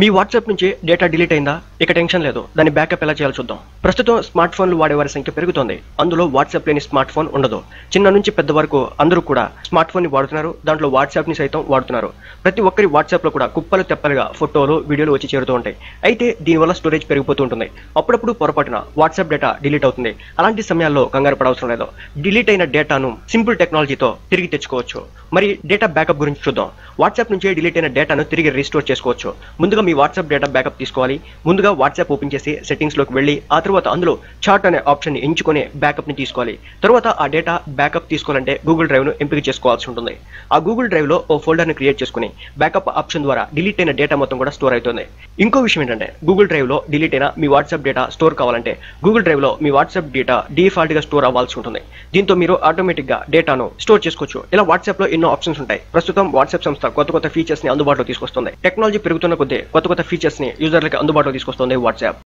మీ WhatsApp నుంచి data delete అయిందా ఇక టెన్షన్ లేదు దాని బ్యాకప్ ఎలా చేయాలో చూద్దాం ప్రస్తుతం స్మార్ట్ ఫోన్లు వాడేవారి సంఖ్య పెరుగుతోంది అందులో వాట్సాప్ లేని స్మార్ట్ ఫోన్ ఉండదు చిన్న నుంచి పెద్ద వరకు అందరూ కూడా స్మార్ట్ ఫోన్ ని వాడుతున్నారు దాంట్లో వాట్సాప్ ని సైతం వాడుతున్నారు ప్రతి ఒక్కరి వాట్సాప్ లో కూడా కుప్పలు తెప్పలుగా ఫోటోలు వీడియోలు వచ్చి చేరుతూ ఉంటాయి అయితే దీని వల్ల స్టోరేజ్ పెరిగిపోతూ ఉంటుంది అప్పుడప్పుడు పొరపాటున వాట్సాప్ డేటా డిలీట్ అవుతుంది అలాంటి సమయాల్లో కంగారు పడవసరం లేదు డిలీట్ అయిన డేటాను సింపుల్ టెక్నాలజీతో తిరిగి తెచ్చుకోవచ్చు మరి డేటా బ్యాకప్ గురించి చూద్దాం వాట్సాప్ నుంచి డిలీట్ అయిన డేటాను తిరిగి రీస్టోర్ చేసుకోవచ్చు ముందుగా మీ వాట్సాప్ డేటా బ్యాకప్ తీసుకోవాలి ముందుగా వాట్సాప్ ఓపెన్ చేసి సెట్టింగ్స్ లోకి వెళ్ళి ఆ తర్వాత అందులో చార్ట్ అనే ఆప్షన్ ని ఎంచుకొని బ్యాకప్ ని తీసుకోవాలి తర్వాత ఆ డేటా బ్యాకప్ తీసుకోవాలంటే గూగుల్ డ్రైవ్ ను ఎంపిక చేసుకోవాల్సి ఉంటుంది ఆ గూగుల్ డ్రైవ్ లో ఓ ఫోల్డర్ ని క్రియేట్ చేసుకుని బ్యాకప్ ఆప్షన్ ద్వారా డిలీట్ అయిన డేటా మొత్తం కూడా స్టోర్ అవుతుంది ఇంకో విషయం ఏంటంటే గూగుల్ డ్రైవ్ లో డిలీట్ అయిన మీ వాట్సాప్ డేటా స్టోర్ కావాలంటే గూగుల్ డ్రైవ్ లో మీ వాట్సాప్ డేటా డిఫాల్ట్ గా స్టోర్ అవ్వాల్సి ఉంటుంది దీంతో మీరు ఆటోమేటిక్ గా డేటాను స్టోర్ చేసుకోవచ్చు ఇలా వాట్సాప్ లో ఎన్నో ఆప్షన్స్ ఉంటాయి ప్రస్తుతం వాట్సాప్ సంస్థ కొత్త కొత్త ఫీచర్స్ ని అందుబాటులో తీసుకొస్తుంది టెక్నాలజీ పెరుగుతున్న కొద్ది కొత్త ఫీచర్స్ ని యూజర్లకు అందుబాటులో తీసుకొస్తుంది వాట్సాప్